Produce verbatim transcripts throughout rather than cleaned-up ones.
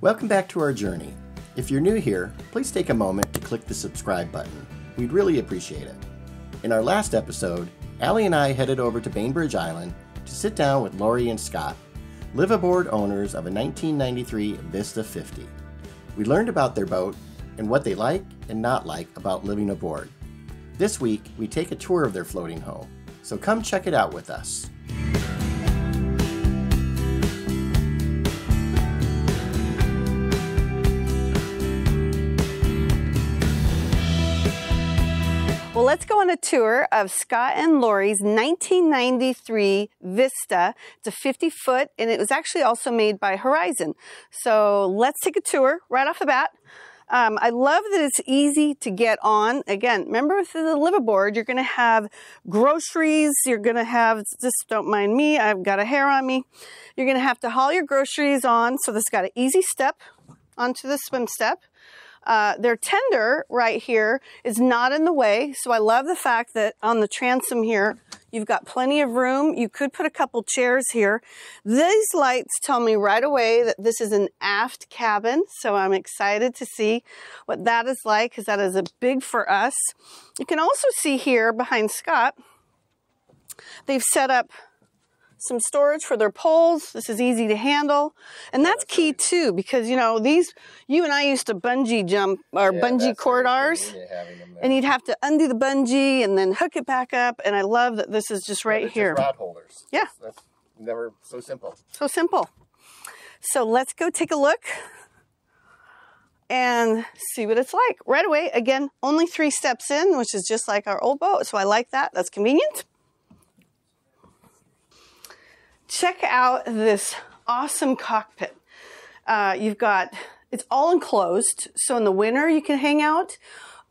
Welcome back to our journey. If you're new here, please take a moment to click the subscribe button. We'd really appreciate it. In our last episode, Ally and I headed over to Bainbridge Island to sit down with Laurie and Scott, live-aboard owners of a nineteen ninety-three Vista fifty. We learned about their boat and what they like and not like about living aboard. This week, we take a tour of their floating home, so come check it out with us. Well, let's go on a tour of Scott and Laurie's nineteen ninety-three Vista. It's a fifty foot, and it was actually also made by Horizon. So let's take a tour right off the bat. Um, I love that it's easy to get on. Again, remember with the liveaboard, you're going to have groceries. You're going to have, just don't mind me, I've got a hair on me. You're going to have to haul your groceries on. So that's got an easy step onto the swim step. Uh, their tender right here is not in the way, so I love the fact that on the transom here, you've got plenty of room. You could put a couple chairs here. These lights tell me right away that this is an aft cabin, so I'm excited to see what that is like, because that is a big for us. You can also see here behind Scott, they've set up some storage for their poles. This is easy to handle. And that's key too, because you know, these, you and I used to bungee jump or yeah, bungee cord ours. And you'd have to undo the bungee and then hook it back up. And I love that this is just right here. Rod holders. Yeah. That's never so simple. So simple. So let's go take a look and see what it's like. Right away, again, only three steps in, which is just like our old boat. So I like that. That's convenient. Check out this awesome cockpit. Uh, you've got, it's all enclosed. So in the winter you can hang out.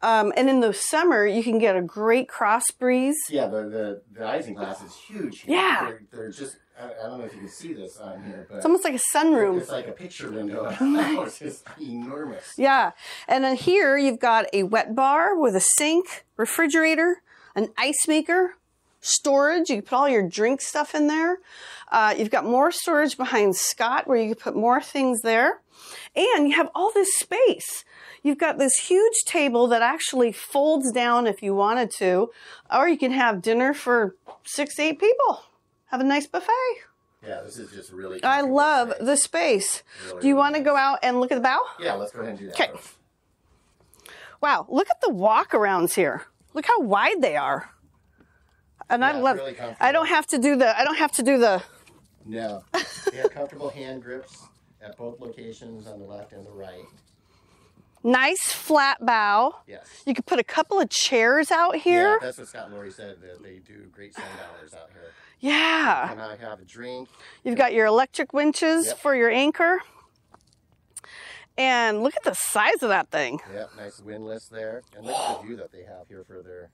Um, and in the summer you can get a great cross breeze. Yeah, the, the, the Isinglass is huge here. Yeah. They're, they're just, I, I don't know if you can see this on here, but it's almost like a sunroom. It's like a picture window. Oh, it's just enormous. Yeah. And then here you've got a wet bar with a sink, refrigerator, an ice maker, storage. You can put all your drink stuff in there. Uh, you've got more storage behind Scott where you can put more things there. And you have all this space. You've got this huge table that actually folds down if you wanted to, or you can have dinner for six, eight people. Have a nice buffet. Yeah, this is just really I love space. the space. Really, do you really want nice. to go out and look at the bow? Yeah, let's go ahead and do that. Okay. Wow, look at the walkarounds here. Look how wide they are. And yeah, I love really it. I don't have to do the, I don't have to do the. No. They have comfortable hand grips at both locations on the left and the right. Nice flat bow. Yes. You could put a couple of chairs out here. Yeah, that's what Scott and Laurie said, that they do great sun dollars out here. Yeah. And I have a drink. You've got your electric winches yep. for your anchor. And look at the size of that thing. Yep, nice windlass there. And look at the view that they have here for their.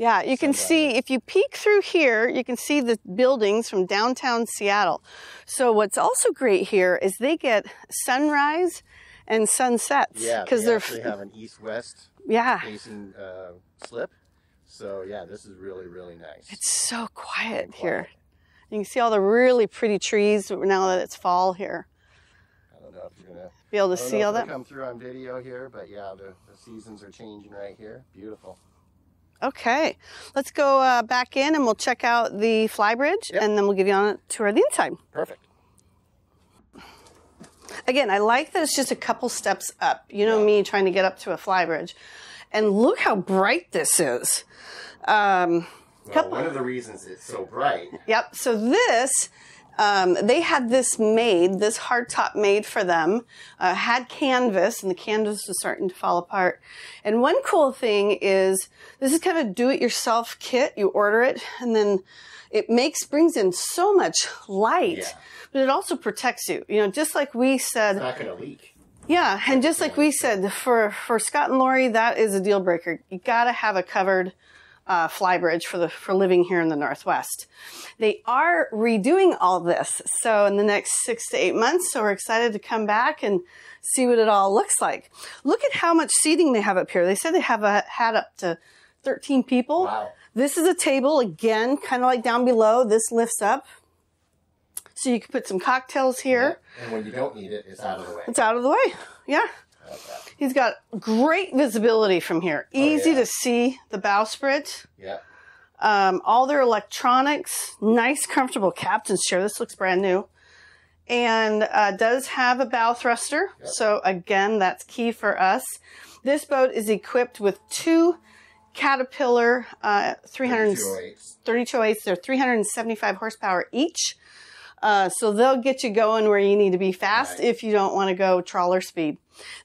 Yeah, you can see, if you peek through here, you can see the buildings from downtown Seattle. So what's also great here is they get sunrise and sunsets. Yeah, because they actually have an east-west yeah. facing uh, slip. So yeah, this is really, really nice. It's so quiet, quiet here. You can see all the really pretty trees now that it's fall here. I don't know if you're going to be able to see all that. Come through on video here, but yeah, the, the seasons are changing right here. Beautiful. Okay, let's go uh, back in and we'll check out the fly bridge yep. and then we'll give you on a tour of the inside. Perfect. Again, I like that it's just a couple steps up. You know yeah. me trying to get up to a fly bridge. And look how bright this is. Um, well, couple... One of the reasons it's so bright. Yep, so this... Um, they had this made, this hardtop made for them, uh, had canvas, and the canvas was starting to fall apart. And one cool thing is, this is kind of a do-it-yourself kit. You order it, and then it makes, brings in so much light, yeah. but it also protects you. You know, just like we said... It's not going to leak. Yeah, and just like we said, for, for Scott and Laurie, that is a deal breaker. You got to have a covered... Uh, fly bridge for the for living here in the Northwest. They are redoing all this, so in the next six to eight months. So we're excited to come back and see what it all looks like. Look at how much seating they have up here. They said they have a, had up to thirteen people. Wow. This is a table again, kind of like down below. This lifts up. So you can put some cocktails here. Yeah. And when you don't need it, it's out of the way. It's out of the way. Yeah. I like that. He's got great visibility from here. Easy oh, yeah. to see the bowsprit. Yeah. Um, all their electronics. Nice, comfortable captain's chair. This looks brand new. And uh, does have a bow thruster. Yep. So again, that's key for us. This boat is equipped with two Caterpillar uh, thirty-two oh eights. They're three hundred seventy-five horsepower each. Uh, so they'll get you going where you need to be fast, right, if you don't want to go trawler speed.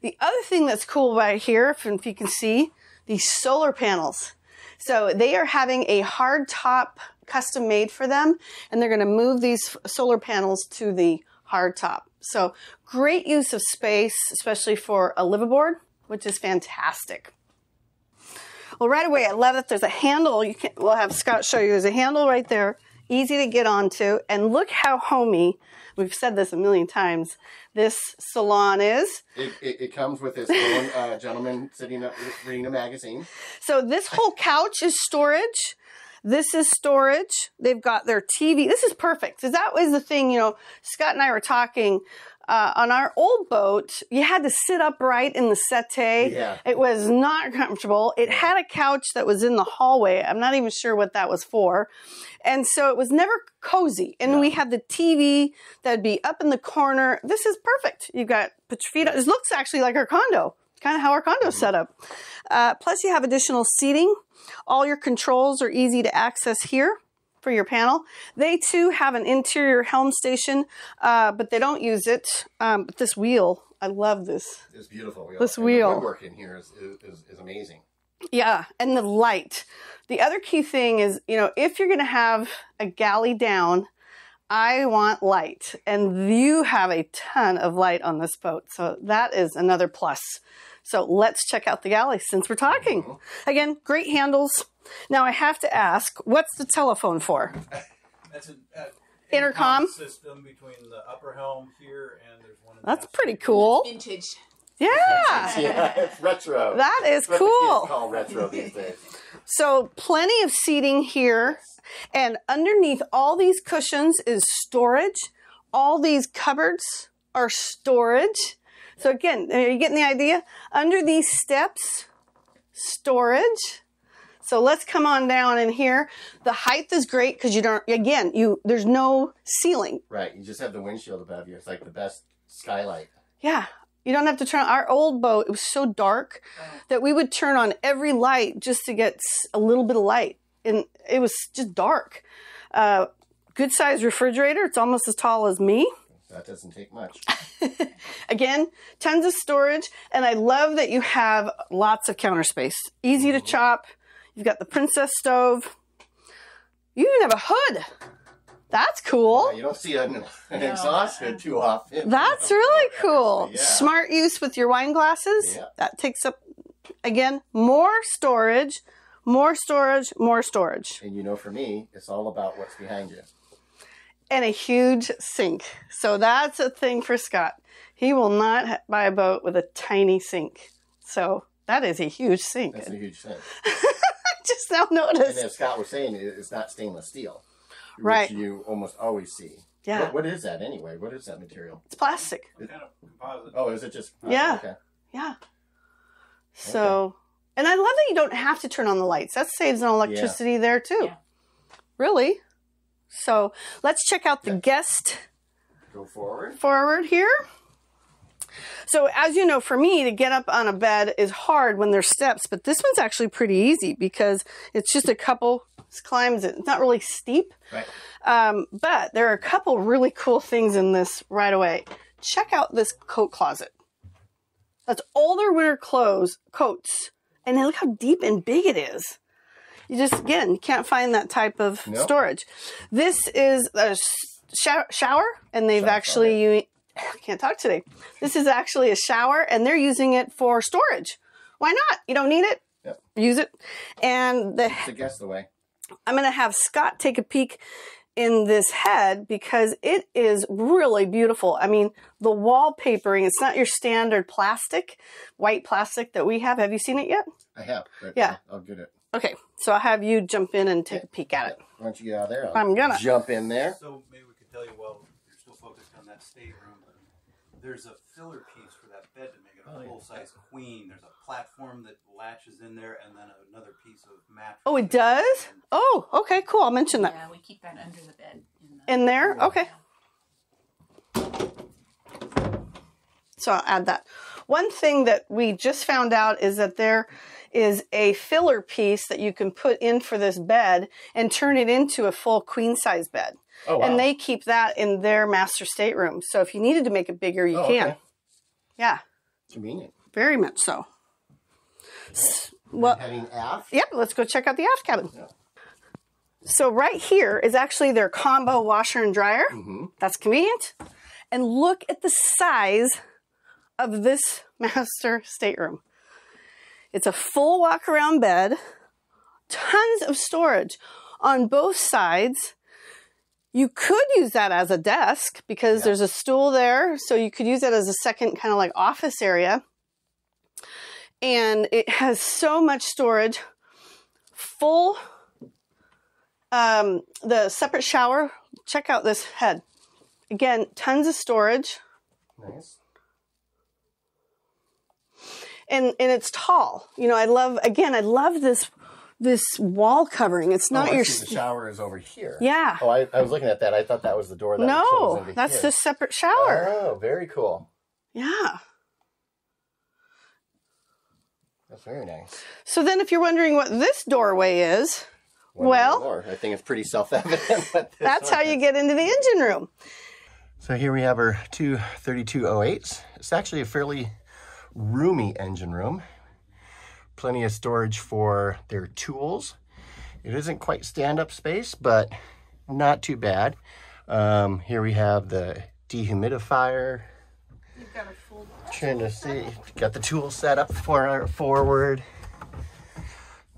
The other thing that's cool right here, if, if you can see, these solar panels. So they are having a hard top custom made for them, and they're going to move these solar panels to the hard top. So great use of space, especially for a liveaboard, which is fantastic. Well, right away, I love that there's a handle. You can, we'll have Scott show you. There's a handle right there, easy to get onto. And look how homey, we've said this a million times, this salon is. It, it, it comes with this own uh, gentleman sitting up reading a magazine. So this whole couch is storage. This is storage. They've got their T V. This is perfect, because that was the thing, you know, Scott and I were talking uh, on our old boat, you had to sit upright in the settee. Yeah. It was not comfortable. It had a couch that was in the hallway. I'm not even sure what that was for. And so it was never cozy. And yeah, we had the T V that'd be up in the corner. This is perfect. You've got Petrofita. This looks actually like our condo, kind of how our condo's set up. Uh, plus you have additional seating. All your controls are easy to access here for your panel. They too have an interior helm station, uh, but they don't use it. Um, but this wheel, I love this. It's beautiful. Wheel. This and wheel. The woodwork in here is, is, is amazing. Yeah, and the light. The other key thing is, you know, if you're going to have a galley down, I want light. And you have a ton of light on this boat. So that is another plus. So let's check out the galley since we're talking. Mm-hmm. Again, great handles. Now I have to ask, what's the telephone for? That's an uh, intercom, intercom system between the upper helm here and there's one. In That's the pretty cool. Vintage. Yeah. It's vintage. Yeah. It's retro. That is That's cool. What the kids call retro these days. So plenty of seating here. And underneath all these cushions is storage. All these cupboards are storage. So again, are you getting the idea? Under these steps, storage. So let's come on down in here. The height is great because you don't, again, you there's no ceiling. Right, you just have the windshield above you. It's like the best skylight. Yeah, you don't have to turn on. Our old boat, it was so dark that we would turn on every light just to get a little bit of light. And it was just dark. Uh, good sized refrigerator. It's almost as tall as me. That doesn't take much. Again, tons of storage. And I love that you have lots of counter space. Easy to chop. You've got the princess stove. You even have a hood. That's cool. Yeah, you don't see an, an no. exhaust hood too often. That's really cool. Yeah. Smart use with your wine glasses. Yeah. That takes up, again, more storage, more storage, more storage. And you know, for me, it's all about what's behind you. And a huge sink. So that's a thing for Scott. He will not buy a boat with a tiny sink. So that is a huge sink. That's a huge sink. Just now noticed. And as Scott was saying, it's not stainless steel. Right. Which you almost always see. Yeah. What, what is that anyway? What is that material? It's plastic. It's kind of composite. Oh, is it just? Oh, yeah. Okay. Yeah. So, okay. And I love that you don't have to turn on the lights. That saves on electricity yeah. there too. Yeah. Really? So let's check out the guest. Go forward. Forward here. So as you know, for me to get up on a bed is hard when there's steps, but this one's actually pretty easy because it's just a couple climbs. It's not really steep, right. um, but there are a couple really cool things in this right away. Check out this coat closet. That's all their winter clothes, coats, and then look how deep and big it is. You just, again, can't find that type of nope. storage. This is a sh shower, and they've shower, actually, shower. You, I can't talk today. This is actually a shower, and they're using it for storage. Why not? You don't need it. Yep. Use it. And the, it's a guess the way. I'm going to have Scott take a peek in this head because it is really beautiful. I mean, the wallpapering, it's not your standard plastic, white plastic that we have. Have you seen it yet? I have. Yeah. I'll get it. Okay, so I'll have you jump in and take a peek at it. Why don't you get out of there? I'll I'm gonna jump in there. So maybe we can tell you while stateroom. There's a filler piece for that bed to make it a oh, full-size yeah. queen. There's a platform that latches in there, and then another piece of mattress. Oh, it does? Oh, okay, cool. I'll mention that. Yeah, we keep that under the bed. In, the in there? Floor. Okay. So I'll add that. One thing that we just found out is that there is a filler piece that you can put in for this bed and turn it into a full queen-size bed. Oh, wow. And they keep that in their master stateroom. So if you needed to make it bigger, you oh, can. Okay. Yeah. Convenient. Very much so. Right. Well, heading aft? Yep, yeah, let's go check out the aft cabin. Yeah. So right here is actually their combo washer and dryer. Mm-hmm. That's convenient. And look at the size of this master stateroom. It's a full walk-around bed. Tons of storage on both sides. You could use that as a desk because yeah. there's a stool there. So you could use that as a second kind of like office area. And it has so much storage. Full, um, the separate shower. Check out this head. Again, tons of storage. Nice. And, and it's tall. You know, I love, again, I love this This wall covering. It's not oh, your... See, the shower is over here. Yeah. Oh, I, I was looking at that. I thought that was the door. That no, was over that's the separate shower. Oh, very cool. Yeah. That's very nice. So then if you're wondering what this doorway is, One well... I think it's pretty self-evident. That's how is. you get into the engine room. So here we have our two thirty-two oh eights. It's actually a fairly roomy engine room. Plenty of storage for their tools. It isn't quite stand-up space, but not too bad. Um, here we have the dehumidifier. You've got a full trying to see. Got the tool set up for our forward.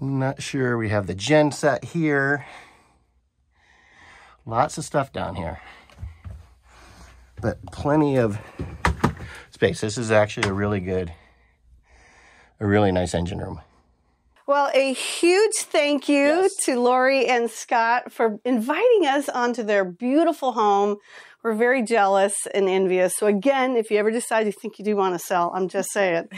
Not sure. We have the gen set here. Lots of stuff down here, but plenty of space. This is actually a really good. A really nice engine room. Well, a huge thank you yes. to Laurie and Scott for inviting us onto their beautiful home. We're very jealous and envious. So again, if you ever decide you think you do want to sell, I'm just saying.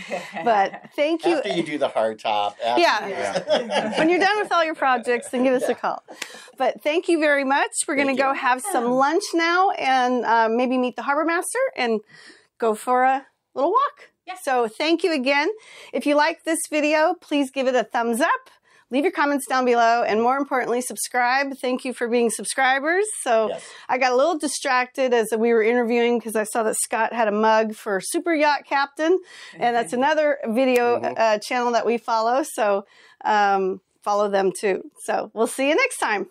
But thank you. After you do the hard top. After yeah. yeah. When you're done with all your projects, then give us yeah. a call. But thank you very much. We're going to go have some lunch now and uh, maybe meet the harbor master and go for a little walk. Yes. So thank you again. If you like this video, please give it a thumbs up. Leave your comments down below. And more importantly, subscribe. Thank you for being subscribers. So yes. I got a little distracted as we were interviewing because I saw that Scott had a mug for Super Yacht Captain. Mm-hmm. And that's another video mm-hmm. uh, channel that we follow. So um, follow them too. So we'll see you next time.